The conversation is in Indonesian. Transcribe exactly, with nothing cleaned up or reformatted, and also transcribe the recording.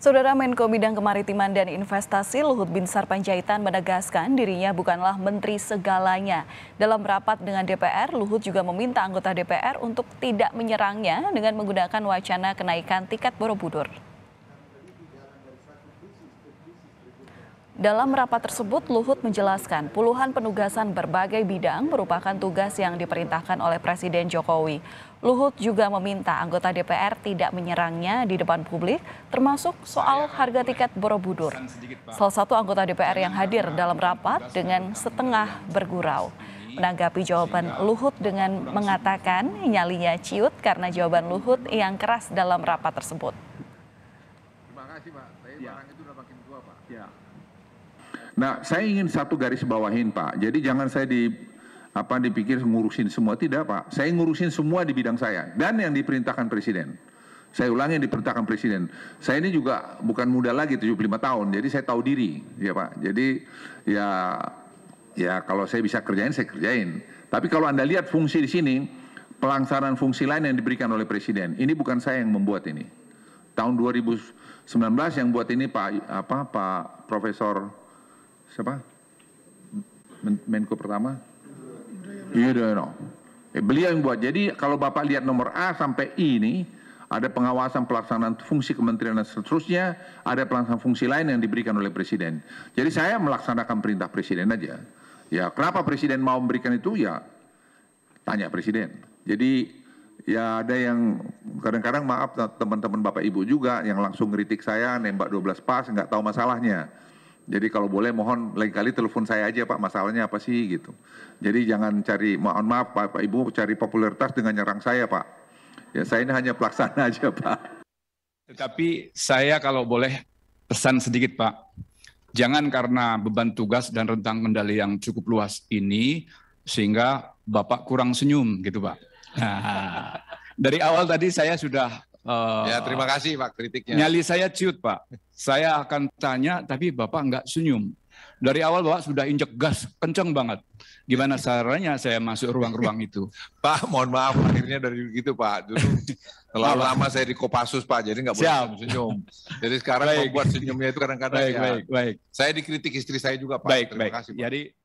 Saudara Menko Bidang Kemaritiman dan Investasi Luhut Binsar Pandjaitan menegaskan dirinya bukanlah menteri segalanya. Dalam rapat dengan D P R, Luhut juga meminta anggota D P R untuk tidak menyerangnya dengan menggunakan wacana kenaikan tiket Borobudur. Dalam rapat tersebut, Luhut menjelaskan puluhan penugasan berbagai bidang merupakan tugas yang diperintahkan oleh Presiden Jokowi. Luhut juga meminta anggota D P R tidak menyerangnya di depan publik, termasuk soal harga tiket Borobudur. Salah satu anggota D P R yang hadir dalam rapat dengan setengah bergurau. Menanggapi jawaban Luhut dengan mengatakan nyalinya ciut karena jawaban Luhut yang keras dalam rapat tersebut. Terima kasih, Pak. Tapi barang itu udah makin tua, Pak. Ya. Nah, saya ingin satu garis bawahin, Pak. Jadi jangan saya di apa dipikir ngurusin semua, tidak, Pak. Saya ngurusin semua di bidang saya dan yang diperintahkan Presiden. Saya ulangi yang diperintahkan Presiden. Saya ini juga bukan muda lagi, tujuh puluh lima tahun. Jadi saya tahu diri, ya, Pak. Jadi ya ya kalau saya bisa kerjain saya kerjain. Tapi kalau Anda lihat fungsi di sini, pelaksanaan fungsi lain yang diberikan oleh Presiden. Ini bukan saya yang membuat ini. Tahun dua ribu sembilan belas yang buat ini Pak apa Pak Profesor siapa? Menko pertama? Iya, you know. Beliau yang buat. Jadi kalau Bapak lihat nomor A sampai I ini, ada pengawasan pelaksanaan fungsi kementerian dan seterusnya, ada pelaksanaan fungsi lain yang diberikan oleh Presiden. Jadi saya melaksanakan perintah Presiden aja. Ya, kenapa Presiden mau memberikan itu? Ya, tanya Presiden. Jadi ya ada yang kadang-kadang maaf teman-teman Bapak Ibu juga yang langsung ngeritik saya, nembak dua belas pas, nggak tahu masalahnya. Jadi kalau boleh mohon lain kali telepon saya aja Pak, masalahnya apa sih gitu. Jadi jangan cari, mohon maaf Pak, Pak Ibu cari popularitas dengan nyerang saya Pak. Ya saya ini hanya pelaksana aja Pak. Tetapi saya kalau boleh pesan sedikit Pak, jangan karena beban tugas dan rentang kendali yang cukup luas ini sehingga Bapak kurang senyum gitu Pak. Nah, dari awal tadi saya sudah Uh, ya terima kasih Pak kritiknya. Nyali saya ciut Pak. Saya akan tanya tapi Bapak nggak senyum. Dari awal Bapak sudah injek gas kenceng banget. Gimana caranya saya masuk ruang-ruang itu? Pak mohon maaf akhirnya dari begitu Pak. Dulu terlalu lama saya di Kopassus Pak jadi nggak boleh senyum, senyum. Jadi sekarang membuat senyumnya itu kadang-kadang ya. Baik, baik. Saya dikritik istri saya juga Pak. Baik, terima baik. kasih Pak. Jadi